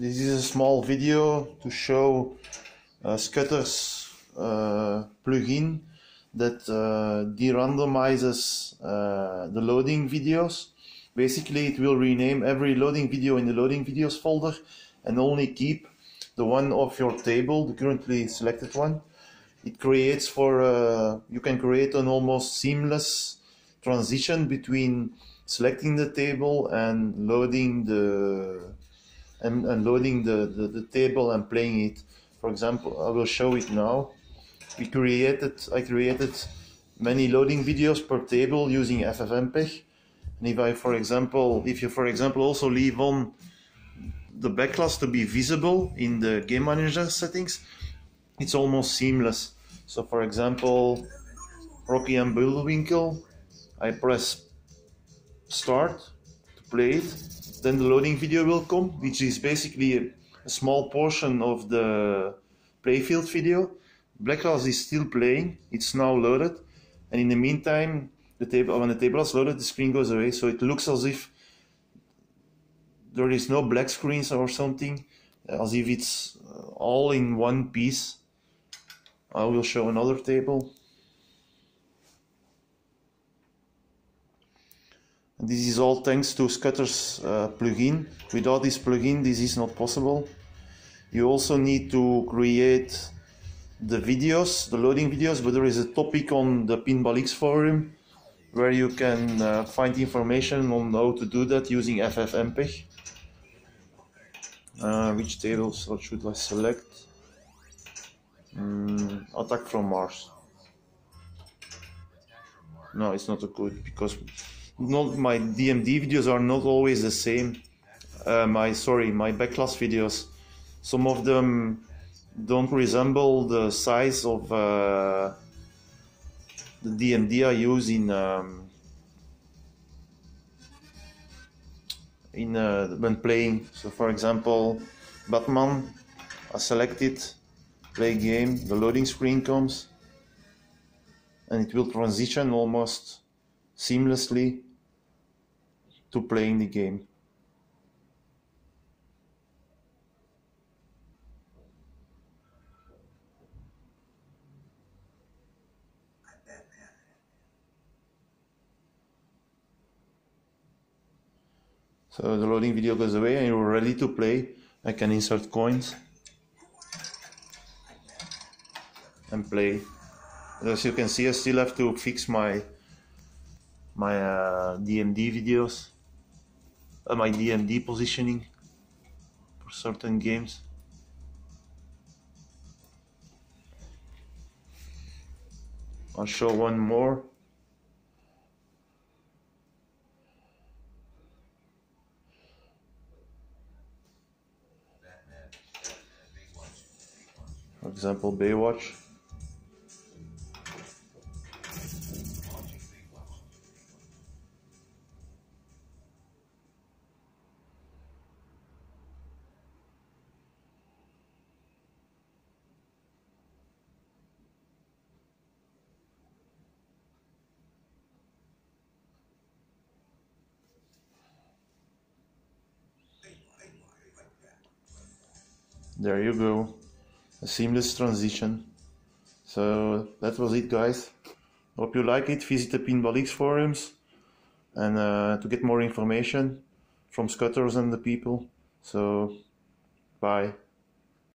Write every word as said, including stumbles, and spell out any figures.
This is a small video to show uh, Scutter's uh, plugin that uh, de-randomizes uh, the loading videos. Basically, it will rename every loading video in the loading videos folder and only keep the one of your table, the currently selected one. It creates for, uh, you can create an almost seamless transition between selecting the table and loading the and, and loading the, the, the table and playing it. For example, I will show it now. We created, I created many loading videos per table using ffmpeg. And if I, for example, if you, for example, also leave on the backclass to be visible in the game manager settings, it's almost seamless. So, for example, Rocky and Bullwinkle, I press start to play it, then the loading video will come, which is basically a, a small portion of the playfield video. Backclass is still playing, it's now loaded, and in the meantime, the table, when the table is loaded, the screen goes away, so it looks as if there is no black screens or something, as if it's all in one piece. I will show another table. And this is all thanks to Scutter's uh, plugin. Without this plugin, this is not possible. You also need to create the videos, the loading videos, but there is a topic on the PinballX forum where you can uh, find information on how to do that using ffmpeg. Uh, which table should I select? Um, Attack from Mars. No, it's not a good, because not my D M D videos are not always the same. Uh, my sorry, my backlash videos. Some of them don't resemble the size of uh, the D M D I use in um, in uh, when playing. So, for example, Batman. I select it, play game. The loading screen comes, and it will transition almost seamlessly to playing the game. So the loading video goes away and you're ready to play. I can insert coins and play. As you can see, I still have to fix my my uh, D M D videos, uh, my D M D positioning for certain games. I'll show one more. For example, Baywatch. There you go. A seamless transition. So that was it, guys. Hope you like it. Visit the PinballX forums and uh, to get more information from Scutters and the people. So bye.